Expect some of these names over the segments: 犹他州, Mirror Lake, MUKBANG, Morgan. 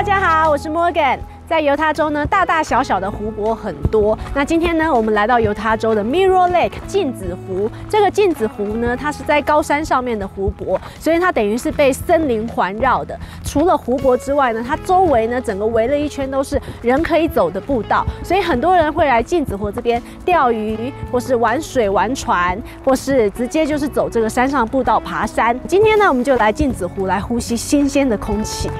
大家好，我是 Morgan。在犹他州呢，大大小小的湖泊很多。那今天呢，我们来到犹他州的 Mirror Lake 镜子湖。这个镜子湖呢，它是在高山上面的湖泊，所以它等于是被森林环绕的。除了湖泊之外呢，它周围呢整个围了一圈都是人可以走的步道，所以很多人会来镜子湖这边钓鱼，或是玩水、玩船，或是直接就是走这个山上步道爬山。今天呢，我们就来镜子湖来呼吸新鲜的空气。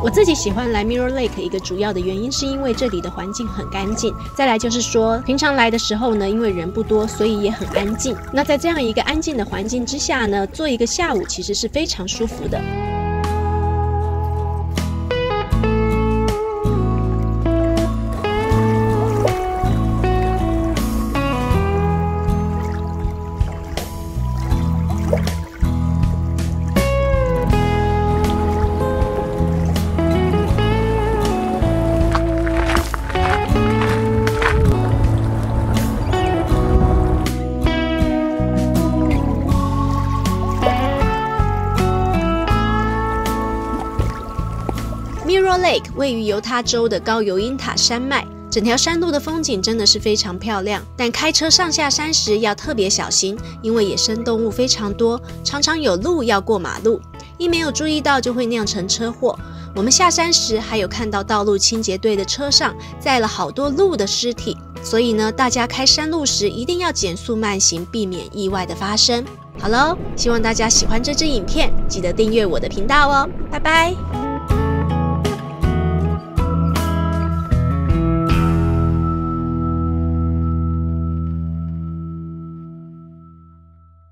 我自己喜欢来 Mirror Lake 一个主要的原因，是因为这里的环境很干净。再来就是说，平常来的时候呢，因为人不多，所以也很安静。那在这样一个安静的环境之下呢，做一个下午其实是非常舒服的。 Mirror Lake 位于犹他州的高尤因塔山脉，整条山路的风景真的是非常漂亮。但开车上下山时要特别小心，因为野生动物非常多，常常有鹿要过马路，一没有注意到就会酿成车祸。我们下山时还有看到道路清洁队的车上载了好多鹿的尸体，所以呢，大家开山路时一定要减速慢行，避免意外的发生。好喽，希望大家喜欢这支影片，记得订阅我的频道哦，拜拜。